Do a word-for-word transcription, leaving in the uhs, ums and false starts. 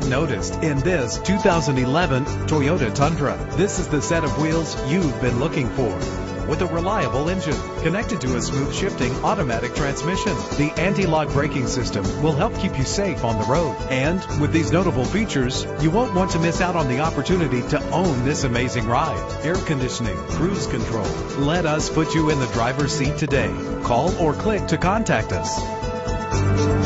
get noticed in this two thousand eleven Toyota Tundra. This is the set of wheels you've been looking for, with a reliable engine connected to a smooth shifting automatic transmission. The anti-lock braking system will help keep you safe on the road. And with these notable features, you won't want to miss out on the opportunity to own this amazing ride. Air conditioning, cruise control. Let us put you in the driver's seat today. Call or click to contact us.